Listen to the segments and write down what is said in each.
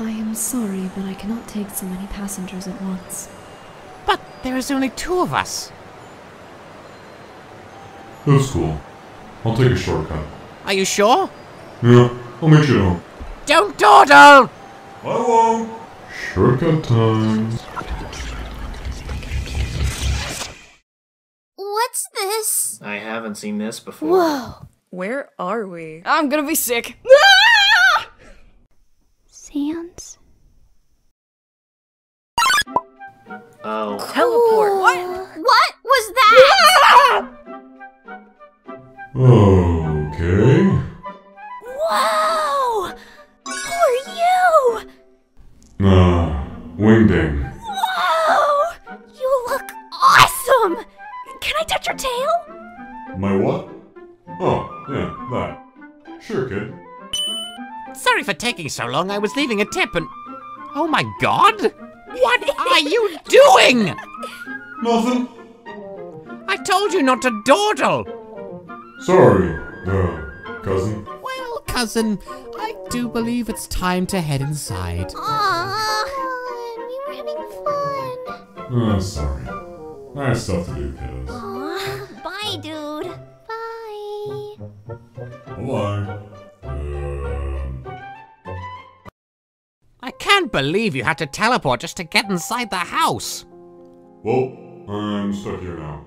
I am sorry, but I cannot take so many passengers at once. But there is only two of us. That's cool. I'll take a shortcut. Are you sure? Yeah, I'll meet you home. Don't dawdle! I won't. Shortcut time. What's this? I haven't seen this before. Whoa. Where are we? I'm gonna be sick. Sans? Oh. Cool. Teleport. What? What was that? Okay. Whoa! Who are you? Wingding. Whoa! You look awesome! Can I touch your tail? My what? Oh, yeah, that. Sure, kid. Sorry for taking so long, I was leaving a tip and... Oh my god! What are you doing?! Nothing. I told you not to dawdle! Sorry, cousin. Well, cousin, I do believe it's time to head inside. Aww, we were having fun. Oh, sorry. I have stuff to do, kiddos. Aww, bye, dude. Bye. Bye. I can't believe you had to teleport just to get inside the house. Well, I'm stuck here now.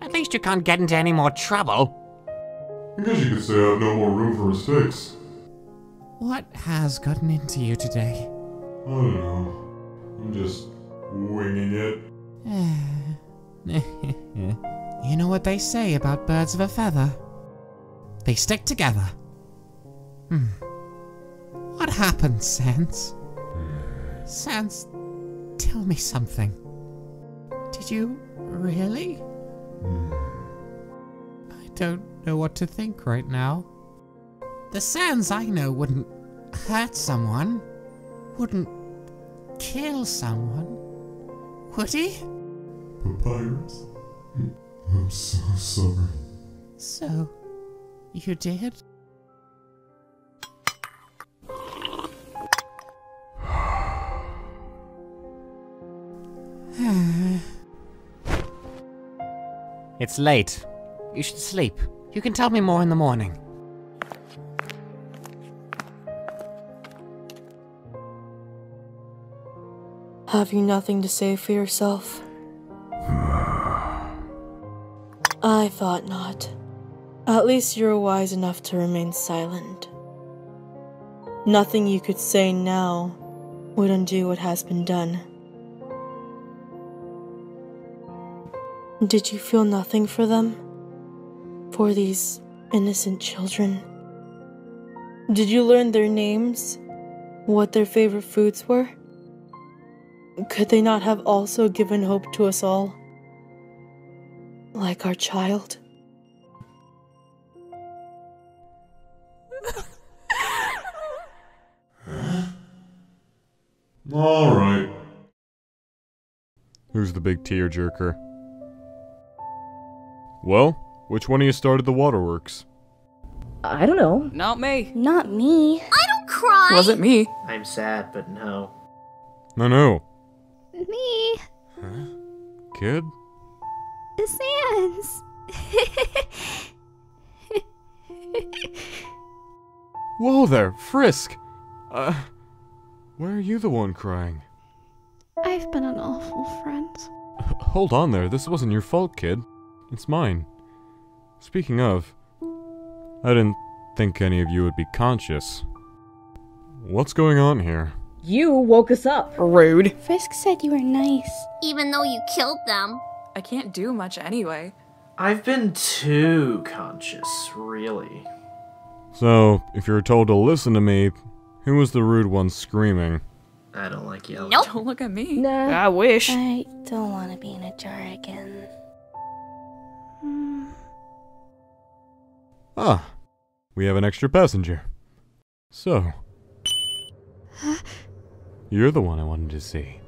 At least you can't get into any more trouble. I guess you could say I have no more room for mistakes. What has gotten into you today? I don't know. I'm just winging it. You know what they say about birds of a feather? They stick together. What happened, Sans? Sans, tell me something. Did you really? I don't know what to think right now. The Sans I know wouldn't hurt someone, wouldn't kill someone, would he? Papyrus, I'm so sorry. So, you did? It's late. You should sleep. You can tell me more in the morning. Have you nothing to say for yourself? I thought not. At least you're wise enough to remain silent. Nothing you could say now would undo what has been done. Did you feel nothing for them? For these innocent children? Did you learn their names? What their favorite foods were? Could they not have also given hope to us all? Like our child? Alright. Who's the big tearjerker? Well, which one of you started the waterworks? I don't know. Not me. Not me. I don't cry! Wasn't me. I'm sad, but no. No. Me. Huh? Kid? Sans. Whoa there, Frisk! Why are you the one crying? I've been an awful friend. Hold on there, this wasn't your fault, kid. It's mine. Speaking of, I didn't think any of you would be conscious. What's going on here? You woke us up. Rude. Frisk said you were nice. Even though you killed them. I can't do much anyway. I've been too conscious, really. So, if you're told to listen to me, who was the rude one screaming? I don't like yelling. Nope. Don't look at me. Nah. I wish. I don't want to be in a jar again. Ah, we have an extra passenger. So, you're the one I wanted to see.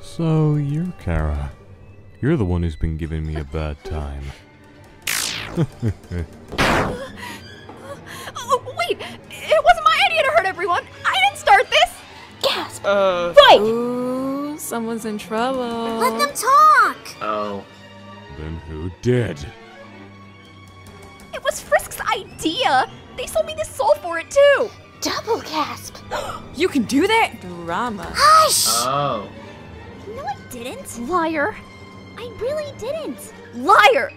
So, you're Kara. You're the one who's been giving me a bad time. Oh, wait! It wasn't my idea to hurt everyone! I didn't start Right! Ooh, someone's in trouble. Let them talk! Oh. Then who did? It was Frisk's idea! They sold me this soul for it, too! Double gasp! You can do that? Drama. Hush! Oh. No, I didn't. Liar. I really didn't. Liar!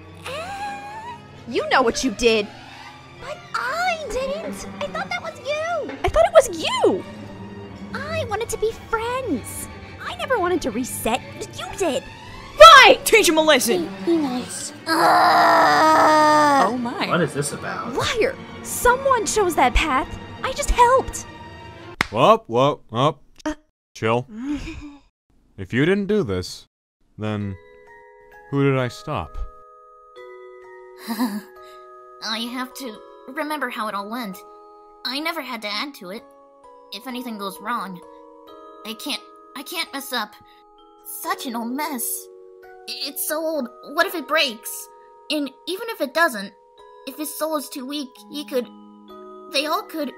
You know what you did. But I didn't! I thought that was you! I thought it was you! I wanted to be friends. I never wanted to reset. You did. Right! Teach him a lesson. Be nice. Oh my. What is this about? Liar! Someone chose that path. I just helped. Whoop. Chill. If you didn't do this, then who did I stop? I have to remember how it all went. I never had to add to it. If anything goes wrong, I can't mess up. Such an old mess. It's so old. What if it breaks? And even if it doesn't, if his soul is too weak, he could... They all could...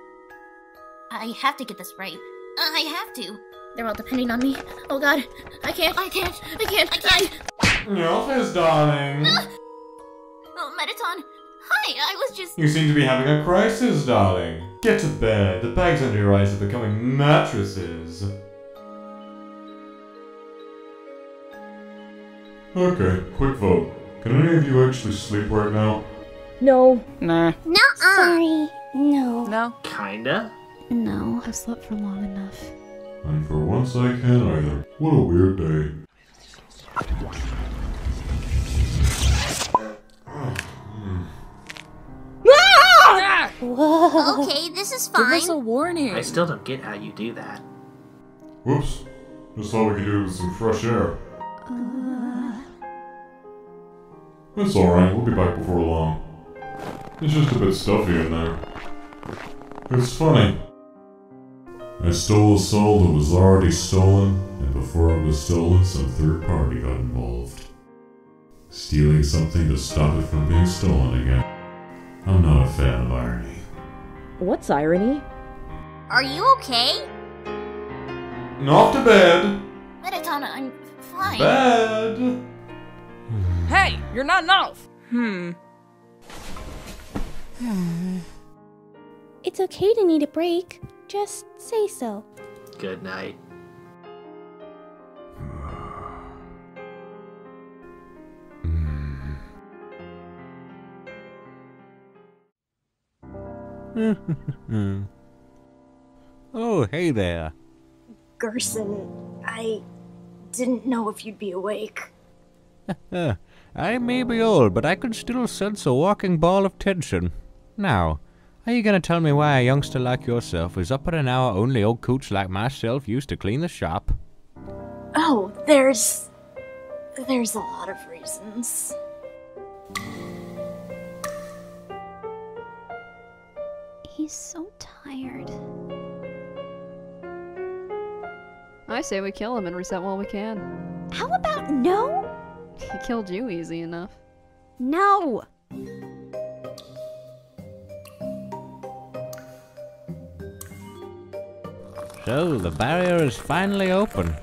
I have to get this right. I have to. They're all depending on me. Oh god. I can't. Alphys, darling. Oh, Mettaton. Hi, I was just... You seem to be having a crisis, darling. Get to bed. The bags under your eyes are becoming mattresses. Okay, quick vote. Can any of you actually sleep right now? No. Nah. No. Sorry. No. No. Kinda? No. I've slept for long enough. And for once I can't either. What a weird day. Whoa. Okay, this is fine. Give us a warning. I still don't get how you do that. Whoops. Just thought we could do it with some fresh air. It's alright, we'll be back before long. It's just a bit stuffy in there. It's funny. I stole a soul that was already stolen, and before it was stolen, some third party got involved. Stealing something to stop it from being stolen again. I'm not a fan of irony. What's irony? Are you okay? Not to bed! Mettaton, I'm fine. Bed! Hey! You're not enough! It's okay to need a break. Just say so. Good night. Oh, hey there. Gerson, I didn't know if you'd be awake. I may be old, but I can still sense a walking ball of tension. Now, are you gonna tell me why a youngster like yourself is up at an hour only old coots like myself used to clean the shop? Oh, there's a lot of reasons. He's so tired. I say we kill him and reset while we can. How about no? He killed you easy enough. No! So, the barrier is finally open.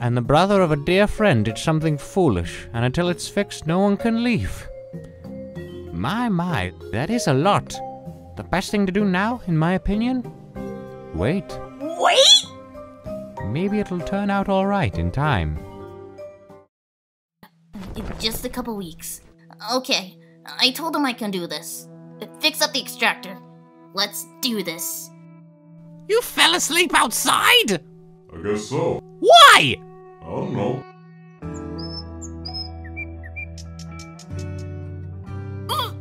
And the brother of a dear friend did something foolish, and until it's fixed, no one can leave. My, that is a lot. The best thing to do now, in my opinion? Wait. Wait? Maybe it'll turn out alright in time. Just a couple weeks. Okay, I told him I can do this. Fix up the extractor. Let's do this. You fell asleep outside? I guess so. Why? I don't know.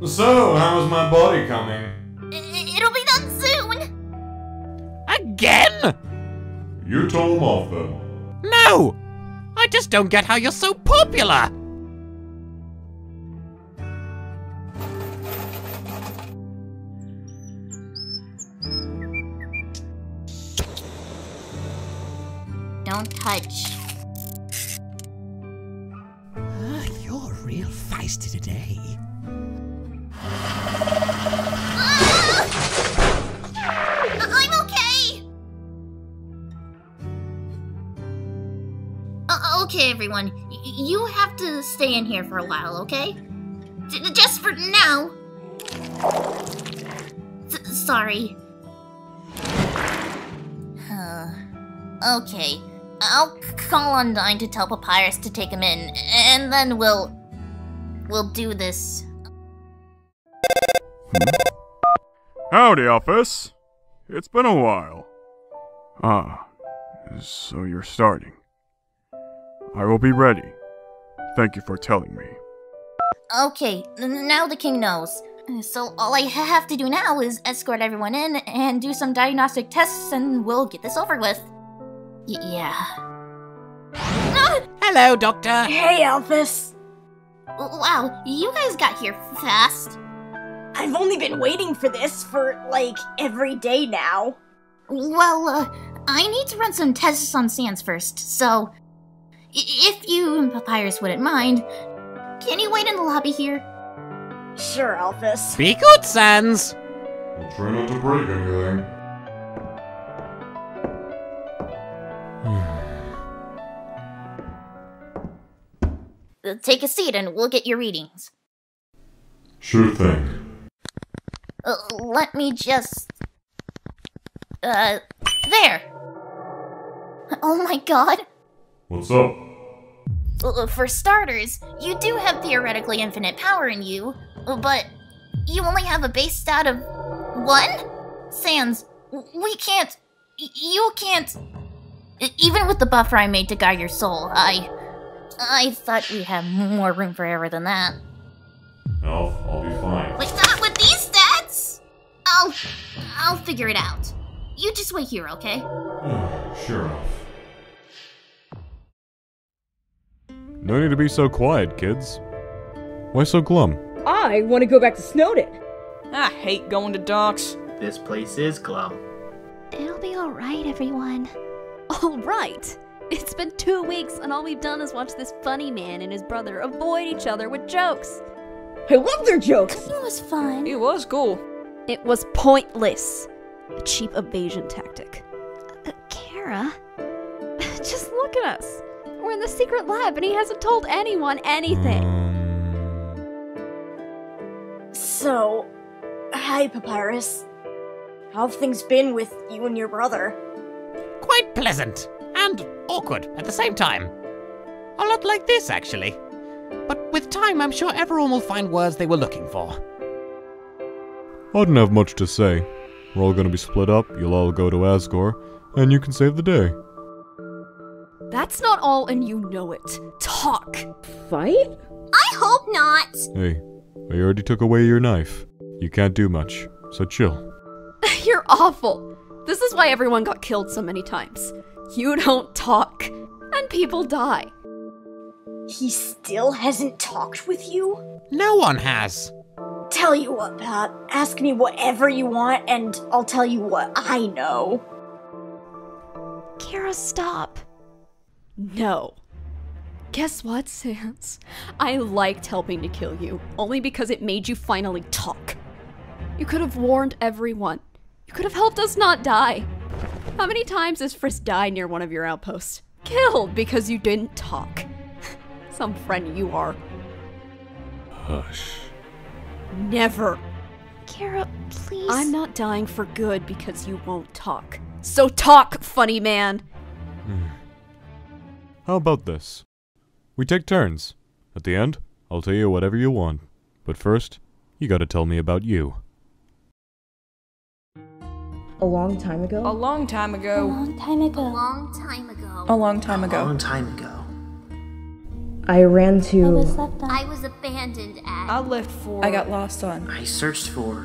So, how's my body coming? It'll be done soon! Again?! You told him off then. No! I just don't get how you're so popular! Don't touch. You're real feisty today. I'm okay! Okay, everyone. You have to stay in here for a while, okay? Just for now. Sorry. Okay. I'll call Undyne to tell Papyrus to take him in, and then we'll do this. Howdy, Alphys. It's been a while. Ah, so you're starting. I will be ready. Thank you for telling me. Okay, now the king knows. So all I have to do now is escort everyone in and do some diagnostic tests and we'll get this over with. Yeah. Hello, Doctor. Hey, Alphys. Wow, you guys got here fast. I've only been waiting for this for, like, every day now. Well, I need to run some tests on Sans first, so... If you and Papyrus wouldn't mind, can you wait in the lobby here? Sure, Alphys. Be good, Sans! We'll try not to break anything. Take a seat and we'll get your readings. Sure thing. Let me just... there! Oh my god! What's up? For starters, you do have theoretically infinite power in you, but you only have a base stat of... 1? Sans, we can't... You can't... Even with the buffer I made to guide your soul, I thought we had more room for error than that. No, I'll be fine. Like, not with these stats! I'll figure it out. You just wait here, okay? Sure. No need to be so quiet, kids. Why so glum? I want to go back to Snowden. I hate going to docks. This place is glum. It'll be alright, everyone. Alright? It's been 2 weeks and all we've done is watch this funny man and his brother avoid each other with jokes. I love their jokes! It was fun. It was cool. It was pointless. A cheap evasion tactic. Kara? Just look at us. We're in the secret lab and he hasn't told anyone anything. So, hi Papyrus. How have things been with you and your brother? Quite pleasant. And awkward at the same time. A lot like this, actually. But with time, I'm sure everyone will find words they were looking for. I didn't have much to say. We're all gonna be split up, you'll all go to Asgore, and you can save the day. That's not all and you know it. Talk. Fight? I hope not! Hey, I already took away your knife. You can't do much, so chill. You're awful. This is why everyone got killed so many times. You don't talk, and people die. He still hasn't talked with you? No one has. Tell you what, Pat. Ask me whatever you want, and I'll tell you what I know. Kara, stop. No. Guess what, Sans? I liked helping to kill you, only because it made you finally talk. You could have warned everyone. You could have helped us not die. How many times has Frisk died near one of your outposts? Killed because you didn't talk. Some friend you are. Hush. Never. Kara, please. I'm not dying for good because you won't talk. So talk, funny man! How about this? We take turns. At the end, I'll tell you whatever you want. But first, you gotta tell me about you. A long time ago. I was abandoned at. I left for. I got lost on. I searched for.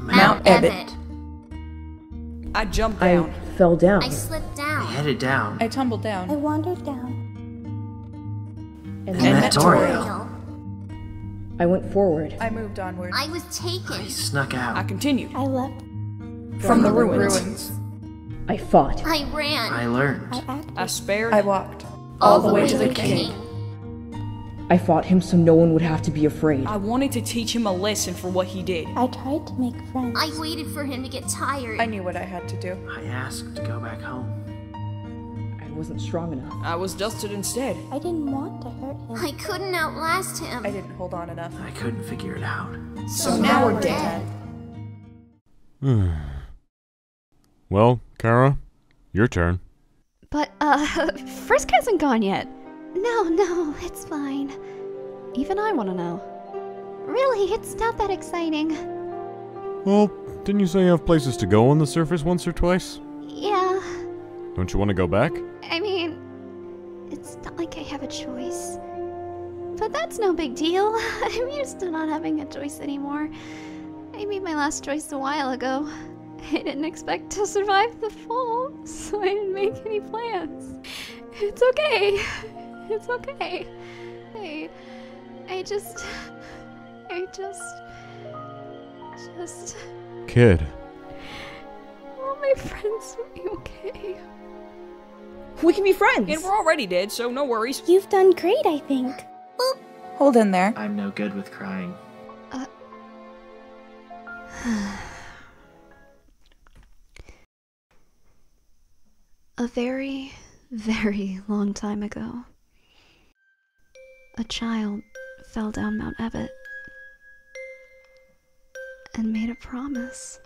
Mount Ebott. I jumped down. I fell down. I slipped down. I headed down. I tumbled down. I wandered down. And Mettaton. I went forward. I moved onward. I was taken. I snuck out. I continued. I left. From the ruins. I fought. I ran. I learned. I acted. I spared. I walked. All the way to the king. I fought him so no one would have to be afraid. I wanted to teach him a lesson for what he did. I tried to make friends. I waited for him to get tired. I knew what I had to do. I asked to go back home. I wasn't strong enough. I was dusted instead. I didn't want to hurt him. I couldn't outlast him. I didn't hold on enough. I couldn't figure it out. So now we're dead. Well, Kara, your turn. But, Frisk hasn't gone yet. No, it's fine. Even I want to know. Really, it's not that exciting. Well, didn't you say you have places to go on the surface once or twice? Yeah. Don't you want to go back? I mean, it's not like I have a choice. But that's no big deal. I'm used to not having a choice anymore. I made my last choice a while ago. I didn't expect to survive the fall, so I didn't make any plans. It's okay. It's okay. I just... Kid. All my friends will be okay. We can be friends! And we're already dead, so no worries. You've done great, I think. Oop. Hold in there. I'm no good with crying. A very, very long time ago, a child fell down Mount Ebott and made a promise.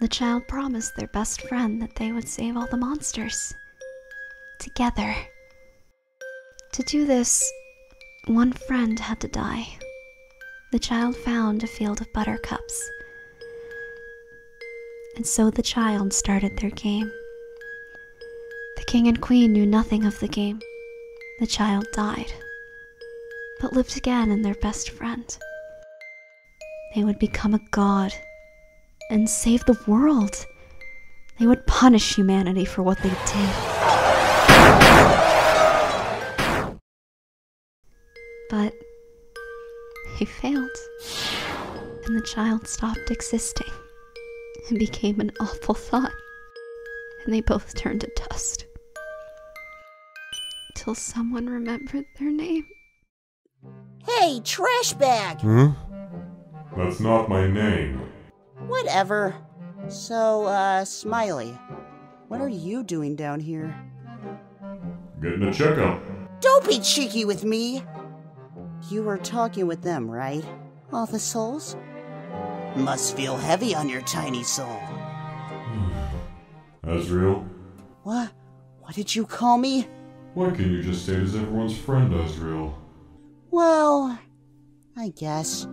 The child promised their best friend that they would save all the monsters together. To do this, one friend had to die. The child found a field of buttercups, and so the child started their game. The king and queen knew nothing of the game. The child died, but lived again in their best friend. They would become a god and save the world. They would punish humanity for what they did. But he failed, and the child stopped existing and became an awful thought, and they both turned to dust. Till someone remembered their name. Hey, trash bag! Huh? That's not my name. Whatever. So, Smiley, what are you doing down here? Getting a checkup. Don't be cheeky with me! You were talking with them, right? All the souls? Must feel heavy on your tiny soul. Azriel? What? What did you call me? Why can't you just stay as everyone's friend, Azriel? Well, I guess.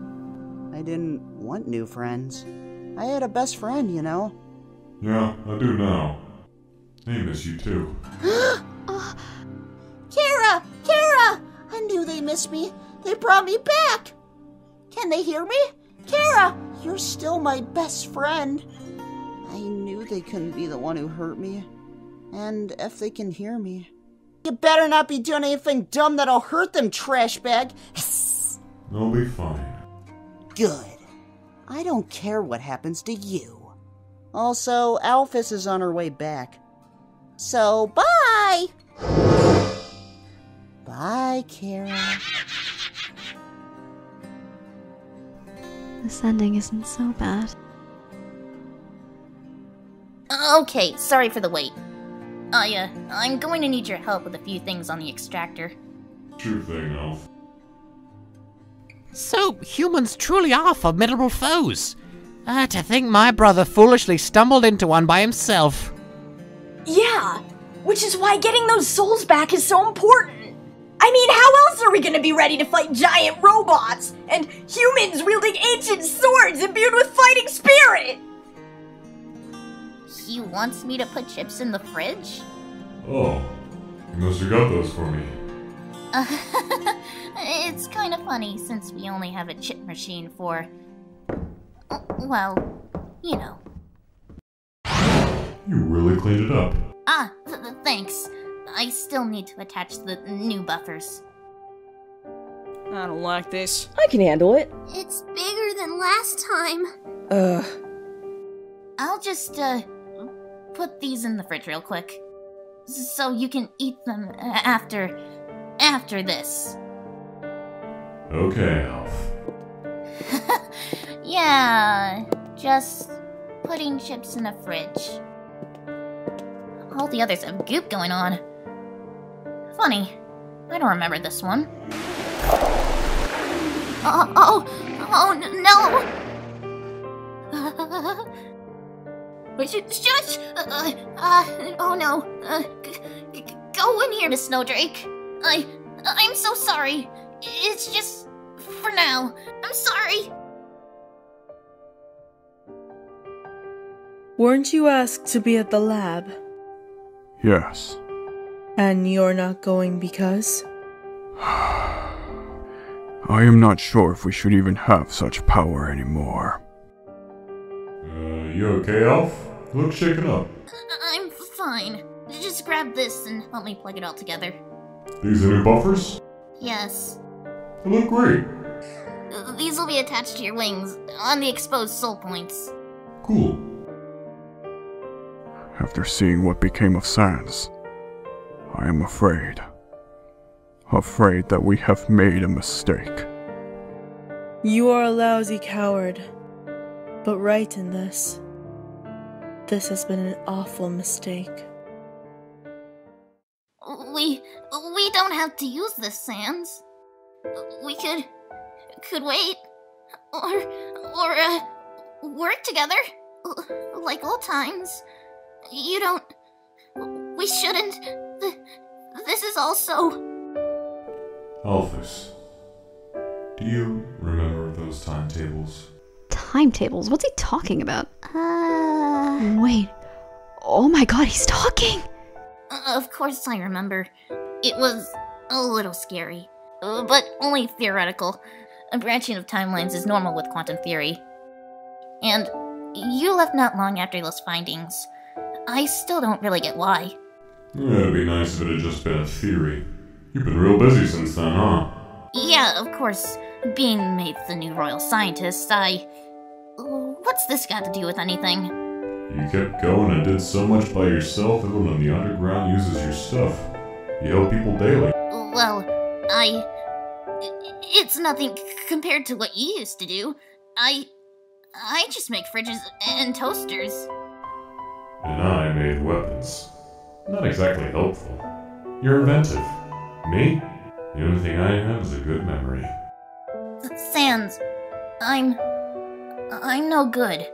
I didn't want new friends. I had a best friend, you know? Yeah, I do now. They miss you too. Kara! Kara! I knew they missed me. They brought me back! Can they hear me? Kara! You're still my best friend. I knew they couldn't be the one who hurt me. And if they can hear me... You better not be doing anything dumb that'll hurt them, trash bag! They'll be fine. Good. I don't care what happens to you. Also, Alphys is on her way back. So, bye! Bye, Kara. This ending isn't so bad. Okay, sorry for the wait. I'm going to need your help with a few things on the extractor. Sure thing, Alf. So, humans truly are formidable foes. To think my brother foolishly stumbled into one by himself. Yeah, which is why getting those souls back is so important. I mean, how else are we going to be ready to fight giant robots and humans wielding ancient swords imbued with fighting spirit? He wants me to put chips in the fridge? Oh, you must have got those for me. It's kind of funny since we only have a chip machine for... well, you know. You really cleaned it up. Ah, thanks. I still need to attach the new buffers. I don't like this. I can handle it. It's bigger than last time. I'll just, put these in the fridge real quick, so you can eat them after this. Okay, Alf. Yeah, just putting chips in a fridge. All the others have goop going on. Funny, I don't remember this one. Oh no! Shush! Oh no! Go in here, Miss Snowdrake. I'm so sorry. It's just for now. I'm sorry. Weren't you asked to be at the lab? Yes. And you're not going because? I am not sure if we should even have such power anymore. You okay, Alf? Look shaken up. I'm fine. Just grab this and help me plug it all together. These are new buffers? Yes. They look great. These will be attached to your wings, on the exposed soul points. Cool. After seeing what became of Sans, I am afraid. Afraid that we have made a mistake. You are a lousy coward, but right in this. This has been an awful mistake. We don't have to use this, Sans. We could wait, or work together, like old times. You don't, we shouldn't, this is also... Alphys, do you remember those timetables? Timetables? What's he talking about? Wait, oh my god, he's talking! Of course I remember. It was a little scary, but only theoretical. A branching of timelines is normal with quantum theory. And you left not long after those findings. I still don't really get why. Yeah, it'd be nice if it had just been a theory. You've been real busy since then, huh? Yeah, of course. Being made the new royal scientist, I... What's this got to do with anything? You kept going and did so much by yourself, everyone on the underground uses your stuff. You help people daily. Well, it's nothing compared to what you used to do. I just make fridges and toasters. And I made weapons. Not exactly helpful. You're inventive. Me? The only thing I have is a good memory. Sans, I'm no good.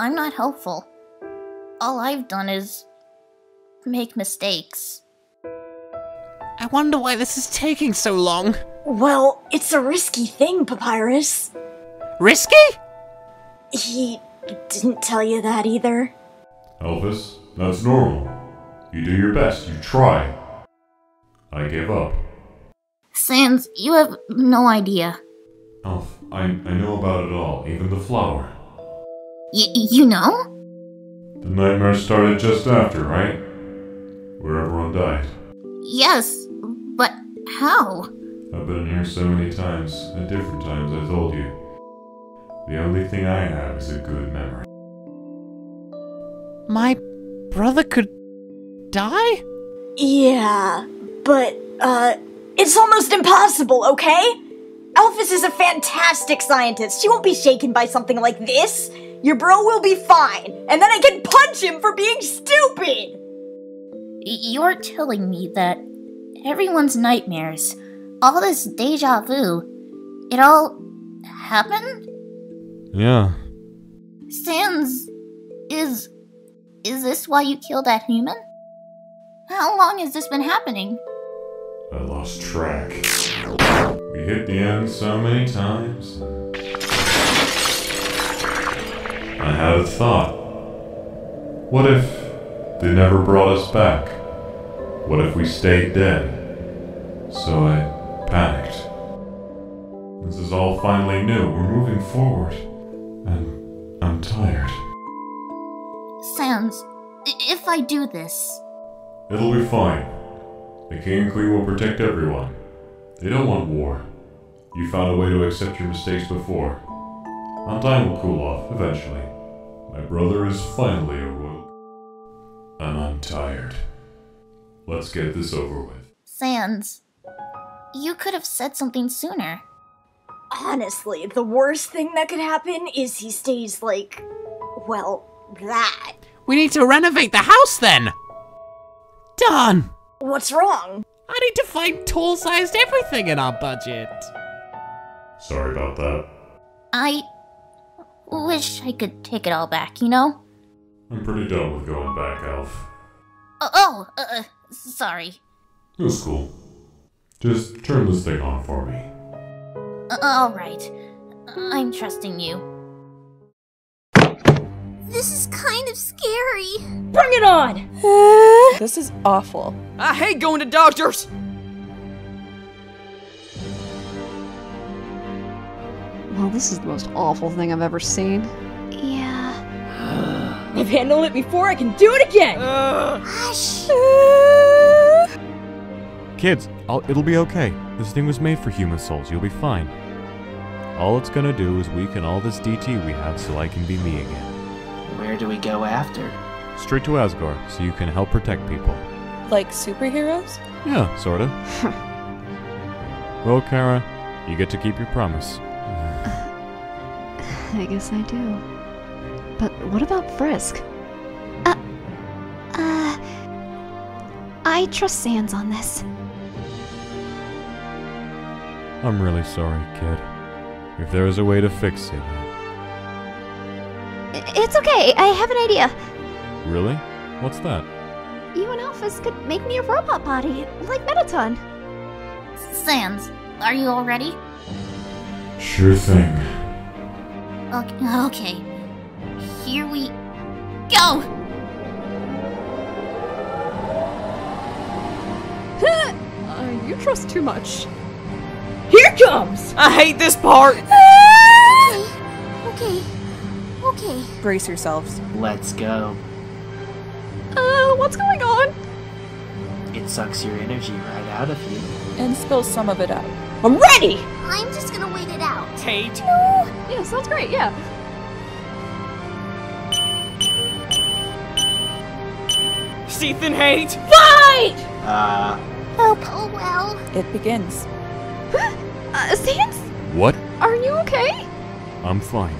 I'm not helpful. All I've done is make mistakes. I wonder why this is taking so long. Well, it's a risky thing, Papyrus. Risky? He didn't tell you that either. Alphys, that's normal. You do your best, you try. I give up. Sans, you have no idea. Alf, I know about it all, even the flower. You know? The nightmare started just after, right? Where everyone died. Yes, but how? I've been here so many times, at different times I told you. The only thing I have is a good memory. My brother could die? Yeah, but, it's almost impossible, okay? Alphys is a fantastic scientist. She won't be shaken by something like this. Your bro will be fine, and then I can punch him for being stupid! You're telling me that everyone's nightmares, all this deja vu, it all happened? Yeah. Sans, is this why you killed that human? How long has this been happening? I lost track. We hit the end so many times. I had a thought. What if they never brought us back? What if we stayed dead? So I panicked. This is all finally new. We're moving forward. And I'm tired. Sans, if I do this... It'll be fine. The King and Queen will protect everyone. They don't want war. You found a way to accept your mistakes before. Undyne will cool off, eventually. My brother is finally a royal. And I'm tired. Let's get this over with. Sans, you could have said something sooner. Honestly, the worst thing that could happen is he stays like, well, that. We need to renovate the house then! Mettaton! What's wrong? I need to find tool-sized everything in our budget. Sorry about that. I wish I could take it all back, you know? I'm pretty done with going back, Alf. Sorry. It was cool. Just turn this thing on for me. Alright. I'm trusting you. This is kind of scary. Bring it on! This is awful. I hate going to doctors! Well, this is the most awful thing I've ever seen. Yeah. I've handled it before, I can do it again! Hush! Kids, it'll be okay. This thing was made for human souls, you'll be fine. All it's gonna do is weaken all this DT we have so I can be me again. Where do we go after? Straight to Asgore, so you can help protect people. Like superheroes? Yeah, sorta. Well, Kara, you get to keep your promise. I guess I do. But what about Frisk? I trust Sans on this. I'm really sorry, kid. If there is a way to fix it... It's okay, I have an idea. Really? What's that? You and Alphys could make me a robot body, like Mettaton. Sans, are you all ready? Sure thing. Okay. Here we go! You trust too much. Here comes! I hate this part! Okay. Okay. Brace yourselves. Let's go. What's going on? It sucks your energy right out of you. And spills some of it out. I'm ready! I'm just gonna wait it out. Tate? No! Yeah, sounds great, yeah. Seethe and hate! Fight! Oh well. It begins. Sans? What? Are you okay? I'm fine.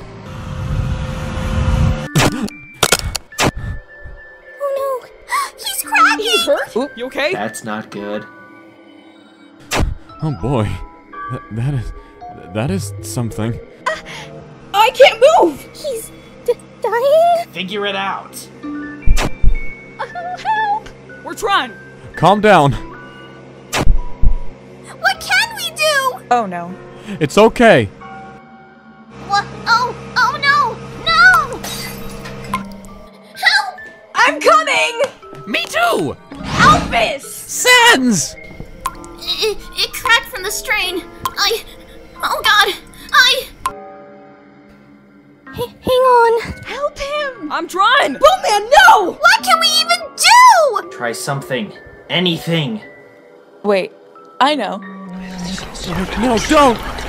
Oop. You okay? That's not good. Oh boy, that is something. I can't move. He's dying. Figure it out. Help! We're trying. Calm down. What can we do? Oh no. It's okay. What? Oh no! No! Help! I'm coming. Me too. Alphys! Sans! It cracked from the strain. Hang on. Help him! I'm trying! Boomman, no! What can we even do? Try something. Anything. Wait, I know. No, don't!